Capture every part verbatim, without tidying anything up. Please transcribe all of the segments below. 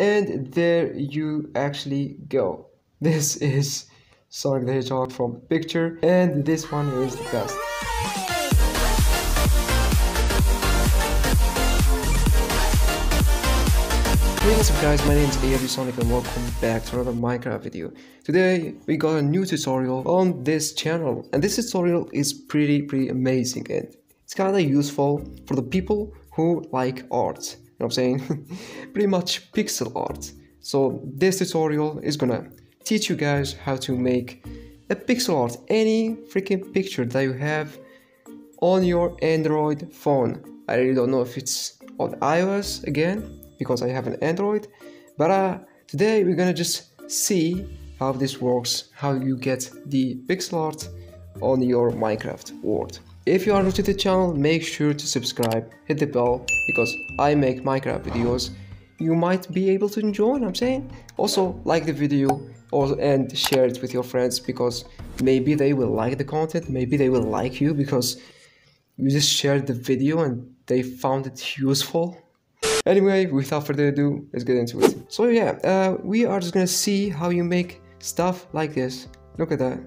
And there you actually go. This is Sonic the Hedgehog from picture, and this one is the best. Hey, what's up guys, my name is ALGSonic and welcome back to another Minecraft video. Today we got a new tutorial on this channel, and this tutorial is pretty pretty amazing, and it's kinda useful for the people who like art. You know what I'm saying? Pretty much pixel art. So this tutorial is gonna teach you guys how to make a pixel art, any freaking picture that you have on your Android phone. I really don't know if it's on iOS again, because I have an Android, but uh, today we're gonna just see how this works, how you get the pixel art on your Minecraft world. If you are new to the channel, make sure to subscribe, hit the bell, because I make Minecraft videos. You might be able to enjoy what I'm saying. Also, like the video or, and share it with your friends, because maybe they will like the content, maybe they will like you because you just shared the video and they found it useful. Anyway, without further ado, let's get into it. So yeah, uh, we are just gonna see how you make stuff like this. Look at that.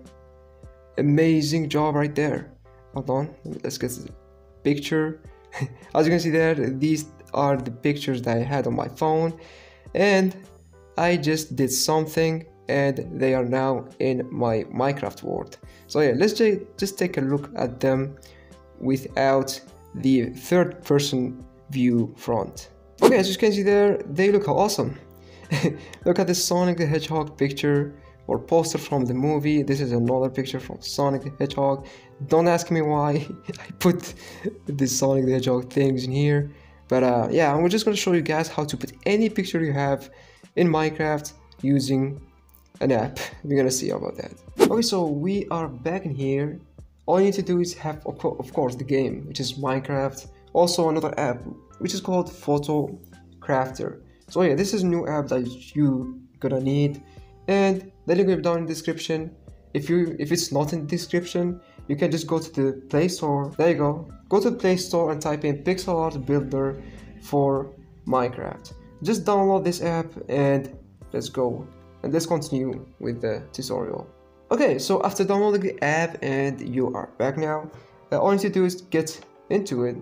Amazing job right there. Hold on, let's get the picture. As you can see there, these are the pictures that I had on my phone, and I just did something and they are now in my Minecraft world. So yeah, let's just take a look at them without the third person view front. Okay, as you can see there, they look awesome. Look at this Sonic the Hedgehog picture or poster from the movie. This is another picture from Sonic the Hedgehog. Don't ask me why I put the Sonic the Hedgehog things in here, but uh, yeah, I'm just gonna show you guys how to put any picture you have in Minecraft using an app. We're gonna see about that. Okay, so we are back in here. All you need to do is have, of course, the game, which is Minecraft, also another app, which is called Photo Crafter. So yeah, this is a new app that you gonna need, and the link will be down in the description. If you if it's not in the description, you can just go to the Play Store. There you go. Go to the Play Store and type in Pixel Art Builder for Minecraft. Just download this app and let's go. And let's continue with the tutorial. Okay, so after downloading the app and you are back now, all you need to do is get into it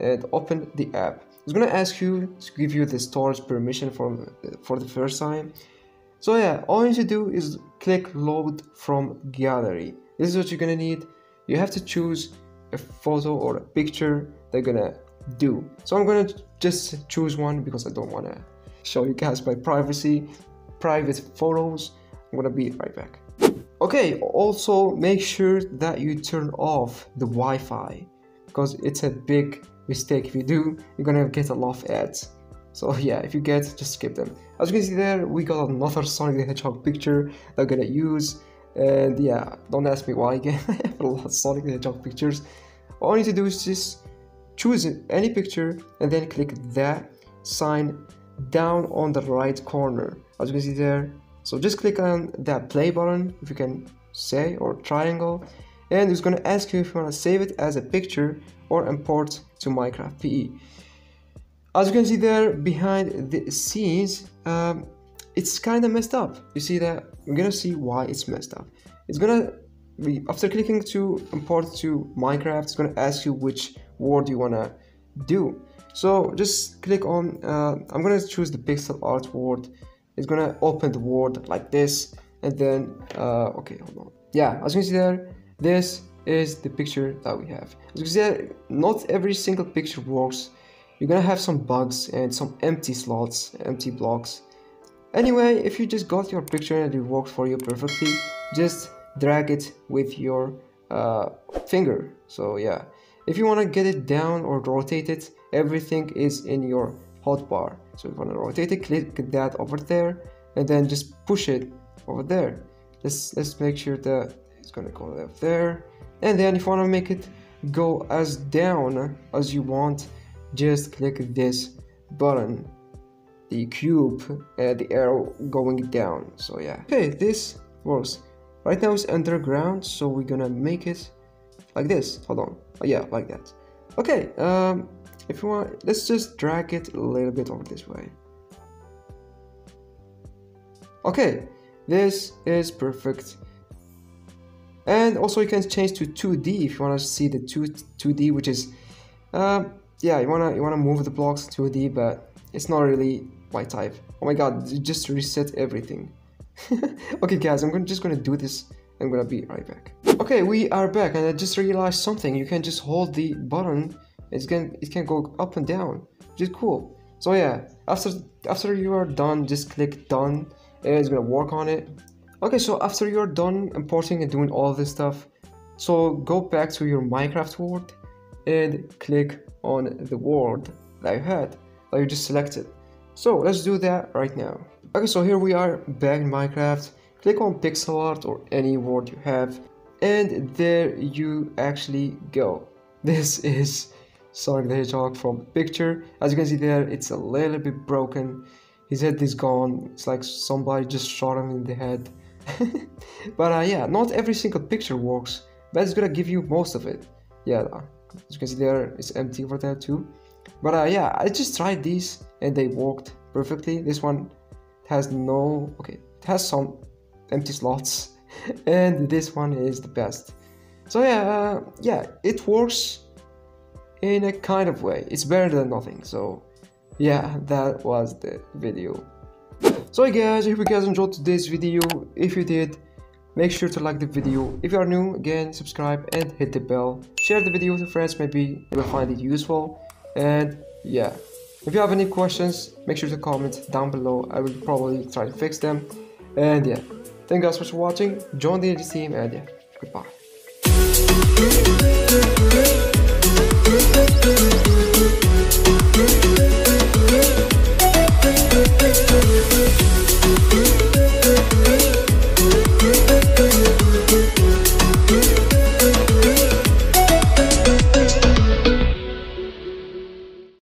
and open the app. It's gonna ask you to give you the storage permission for, for the first time. So yeah, all you need to do is click load from gallery. This is what you're gonna need. You have to choose a photo or a picture they're gonna do. So I'm gonna just choose one because I don't wanna show you guys my privacy, private photos. I'm gonna be right back. Okay, also make sure that you turn off the Wi-Fi, because it's a big mistake. If you do, you're gonna get a lot of ads. So yeah, if you get, just skip them. As you can see there, we got another Sonic the Hedgehog picture that I'm gonna use. And yeah, don't ask me why again, I have a lot of Sonic the Hedgehog pictures. All you need to do is just choose any picture and then click that sign down on the right corner. As you can see there. So just click on that play button, if you can say, or triangle. And it's gonna ask you if you wanna save it as a picture or import to Minecraft P E. As you can see there, behind the scenes, um, it's kind of messed up. You see that? We're gonna see why it's messed up. It's gonna be, after clicking to import to Minecraft, it's gonna ask you which word you wanna do. So just click on, uh, I'm gonna choose the pixel art word. It's gonna open the word like this, and then, uh, okay, hold on. Yeah, as you can see there, this is the picture that we have. As you can see there, not every single picture works. You're gonna have some bugs and some empty slots, empty blocks. Anyway, if you just got your picture and it worked for you perfectly, just drag it with your uh, finger. So yeah, if you wanna get it down or rotate it, everything is in your hotbar. So if you wanna rotate it, click that over there and then just push it over there. Let's, let's make sure that it's gonna go up there. And then if you wanna make it go as down as you want, just click this button, the cube and the arrow going down. So yeah, okay, this works. Right now it's underground, so we're gonna make it like this. Hold on. Oh, yeah, like that. Okay, um if you want, let's just drag it a little bit over this way. Okay, this is perfect. And also you can change to two D if you want to see the two D, which is uh, yeah, you wanna you wanna move the blocks to two D, but it's not really my type. Oh my god, just reset everything. Okay guys, I'm gonna, just gonna do this. I'm gonna be right back. Okay, we are back, and I just realized something. You can just hold the button. It's can it can go up and down, which is cool. So yeah, after after you are done, just click done, and it's gonna work on it. Okay, so after you're done importing and doing all this stuff, so go back to your Minecraft world and click on the world that you had, that you just selected. So let's do that right now. Okay, so here we are back in Minecraft. Click on pixel art or any world you have, and there you actually go. This is Sonic the Hedgehog from the picture. As you can see there, it's a little bit broken. His head is gone. It's like somebody just shot him in the head. But uh, yeah, not every single picture works, but it's gonna give you most of it. Yeah, as you can see there, it's empty over there too. But uh, yeah, I just tried these and they worked perfectly. This one has no, okay, it has some empty slots, and this one is the best. So yeah, uh, yeah, it works in a kind of way. It's better than nothing. So yeah, that was the video. So hey guys, I hope you guys enjoyed today's video. If you did, make sure to like the video. If you are new, again, subscribe and hit the bell. Share the video with your friends, maybe they will find it useful. And yeah, if you have any questions, make sure to comment down below. I will probably try to fix them. And yeah, thank you guys for watching. Join the A L G team, and yeah, goodbye.